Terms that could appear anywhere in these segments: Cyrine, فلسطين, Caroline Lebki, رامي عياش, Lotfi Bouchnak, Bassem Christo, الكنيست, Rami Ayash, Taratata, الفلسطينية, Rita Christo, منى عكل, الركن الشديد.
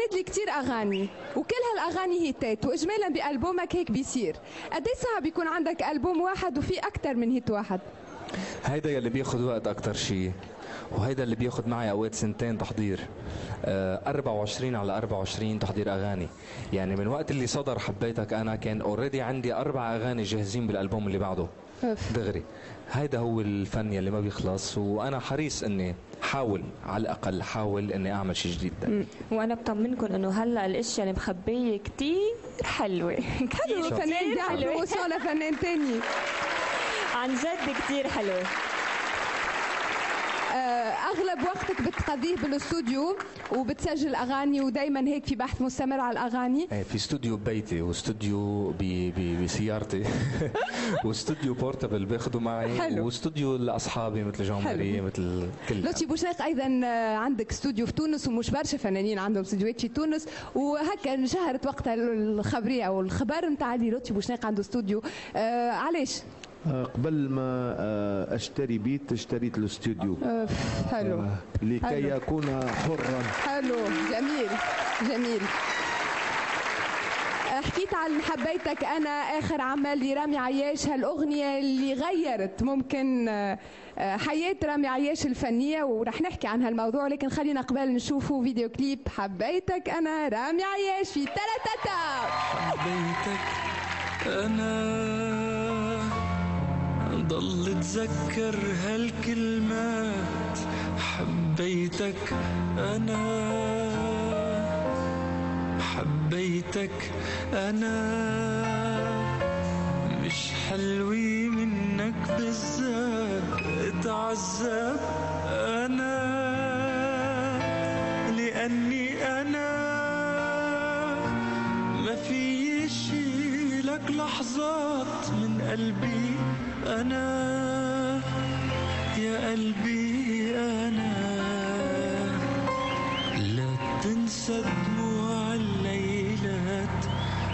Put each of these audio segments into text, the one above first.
عامد لي كتير اغاني وكل هالاغاني هيتات، واجمالا بالبومك هيك بيصير قد ايه صعب يكون عندك البوم واحد وفيه اكثر من هيت واحد؟ هيدا اللي بياخذ وقت اكثر شيء، وهيدا اللي بياخذ معي اوقات سنتين تحضير، 24 على 24 تحضير اغاني. يعني من وقت اللي صدر حبيتك انا كان اوريدي عندي 4 اغاني جاهزين بالالبوم اللي بعده دغري. هيدا هو الفن يلي ما بيخلص، وانا حريص اني حاول على الاقل حاول اني اعمل شيء جديد. وانا بطمنكم انه هلا الاشياء اللي مخبيه كثير حلوه. حلو فنان دعوه وصوله فنان ثاني. عن جد كثير حلوه. اغلب وقتك بتقضيه بالاستوديو وبتسجل اغاني ودائما هيك في بحث مستمر على الاغاني؟ ايه، في استوديو ببيتي واستوديو بسيارتي واستوديو بورتابل باخده معي، واستوديو لاصحابي مثل جون ماري مثل كل. لطفي بوشناق ايضا عندك استوديو في تونس، ومش برشا فنانين عندهم استوديوهات في تونس، وهكا انشهرت وقتها الخبريه او الخبر نتاع اللي لطفي بوشناق عنده استوديو. علاش؟ قبل ما اشتري بيت اشتريت الاستوديو. حلو. لكي يكون حرا. حلو، جميل جميل. حكيت عن حبيتك انا، اخر عمل لرامي عياش، هالاغنيه اللي غيرت ممكن حياه رامي عياش الفنيه، ورح نحكي عن هالموضوع، لكن خلينا قبل نشوفوا فيديو كليب حبيتك انا رامي عياش في تراتاتا. حبيتك انا ضل اتذكر هالكلمات، حبيتك انا حبيتك انا، مش حلوي منك بالذات اتعذب انا، لاني انا ما في شيلك لحظات من قلبي أنا، يا قلبي أنا، لا تنسى دموع الليلات،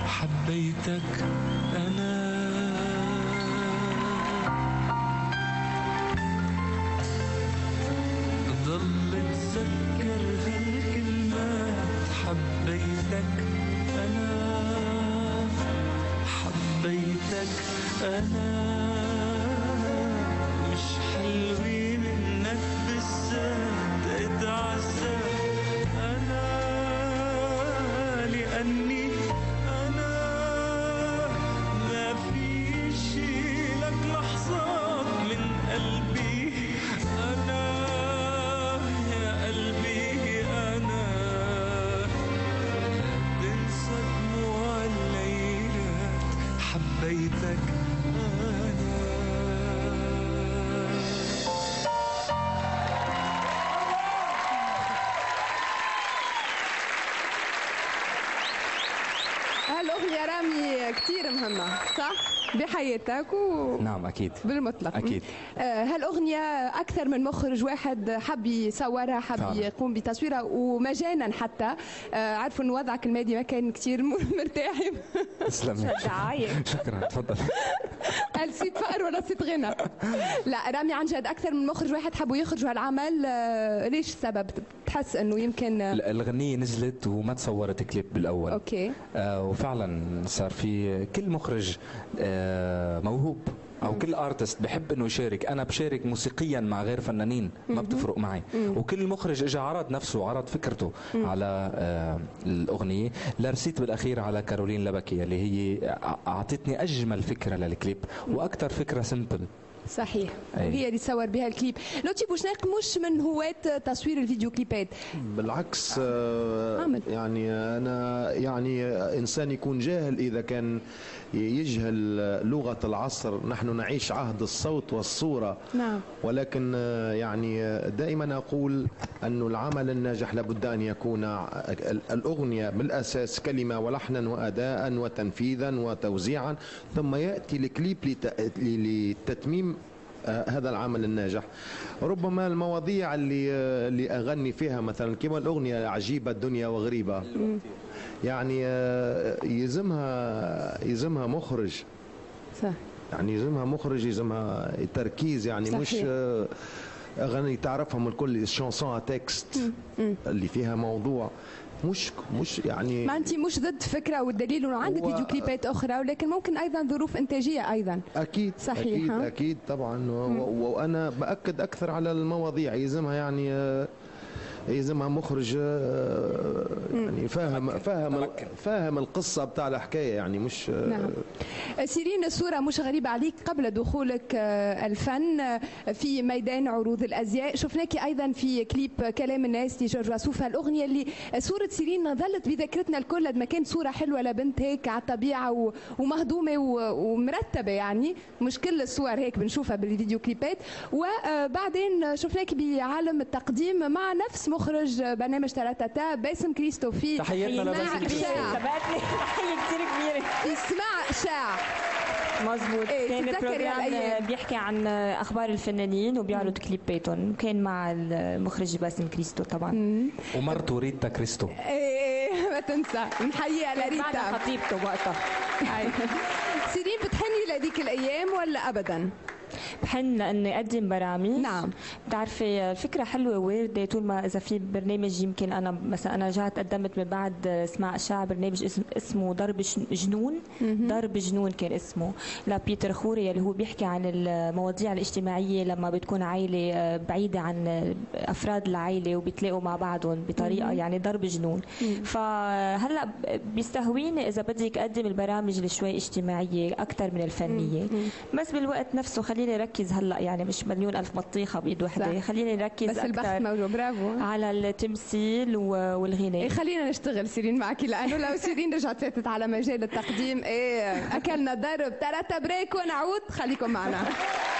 حبيتك أنا. ضل أتذكر هالكلمات، حبيتك أنا حبيتك أنا، حلوي منك بالذات اتعذب أنا، لأني أنا ما في شيلك لحظات من قلبي أنا، يا قلبي أنا، لا تنسى دموع الليلات، حبيتك أنا. يا رامي كثير مهمة صح؟ بحياتك و نعم أكيد بالمطلق أكيد. هالأغنية أكثر من مخرج واحد حب يصورها، حب يقوم بتصويرها ومجانا حتى. عارفوا إن وضعك المادي ما كان كثير مرتاح. تسلمي. شكرا. تفضل. نسيت فقر ولا نسيت غنى؟ لا رامي عن جد أكثر من مخرج واحد حبوا يخرجوا هالعمل. ليش السبب؟ بتحس إنه يمكن الأغنية نزلت وما تصورت كليب بالأول. أوكي. وفعلا صار في كل مخرج موهوب او كل ارتست بحب انه يشارك. انا بشارك موسيقيا مع غير فنانين ما بتفرق معي، وكل مخرج اجى عرض نفسه وعرض فكرته على الاغنيه. لرسيت بالاخير على كارولين لبكي اللي هي اعطتني اجمل فكره للكليب واكثر فكره سمبل. صحيح. أيه. وهي اللي صور بها الكليب. لطفي بوشناق مش من هواة تصوير الفيديو كليبات. بالعكس. يعني أنا يعني إنسان يكون جاهل إذا كان يجهل لغة العصر. نحن نعيش عهد الصوت والصورة. نعم. ولكن يعني دائما أقول أن العمل الناجح لابد أن يكون الأغنية بالأساس كلمة ولحنا وأداء وتنفيذا وتوزيعا، ثم يأتي الكليب لتتميم هذا العمل الناجح. ربما المواضيع اللي أغني فيها مثلا كما الأغنية عجيبة الدنيا وغريبة، يعني يلزمها مخرج. صح. يعني يلزمها مخرج، يلزمها تركيز. يعني صحيح. مش أغاني تعرفهم الكل، الشانسون تكست اللي فيها موضوع. مش يعني ما انت مش ضد فكره والدليل انه عندك فيديو كليبات اخرى، ولكن ممكن ايضا ظروف انتاجيه ايضا. اكيد صحيح. اكيد طبعا. وانا باكد اكثر على المواضيع يلزمها يعني يلزمها مخرج يعني فاهم القصه بتاع الحكايه يعني مش. نعم. سيرين، الصوره مش غريبه عليك قبل دخولك الفن في ميدان عروض الازياء، شفناك ايضا في كليب كلام الناس لجورج وسوف، الاغنيه اللي صوره سيرين ظلت بذاكرتنا الكل قد ما كانت صوره حلوه لبنت هيك على الطبيعه ومهضومه ومرتبه، يعني مش كل الصور هيك بنشوفها بالفيديو كليبات. وبعدين شفناك بعالم التقديم مع نفس مخرج برنامج تراتاتا باسم كريستو في تحياتنا لباسم كريستو. تبعتلي تحية كتير كبيرة. اسمع شاع. مظبوط. كان البروجرام بيحكي عن اخبار الفنانين وبيعرض كليباتهم، وكان مع المخرج باسم كريستو طبعا ومرته ريتا كريستو. ايه ما تنسى، نحييها لريتا. بعدها خطيبته وقتها. سيرين، بتحني لديك الايام ولا ابدا؟ بحن لاني اقدم برامج. نعم. بتعرفي الفكره حلوه وارده طول ما اذا في برنامج، يمكن انا مثلا انا رجعت قدمت من بعد اسمع الشعب برنامج اسمه ضرب جنون. ضرب جنون كان اسمه لبيتر خوري، اللي هو بيحكي عن المواضيع الاجتماعيه لما بتكون عائله بعيده عن افراد العائله وبيتلاقوا مع بعضهم بطريقه يعني ضرب جنون. فهلا بيستهويني اذا بدك اقدم البرامج اللي شوي اجتماعيه اكثر من الفنيه. بس بالوقت نفسه خليني ركز هلا، يعني مش مليون الف بطيخه بايد وحده، خليني ركز بس البحث موجود. برافو على التمثيل والغناء. إيه خلينا نشتغل سيرين معك، لانه لو سيرين رجعت فاتت على مجال التقديم ايه اكلنا ضرب. تلاته بريك ونعود، خليكم معنا.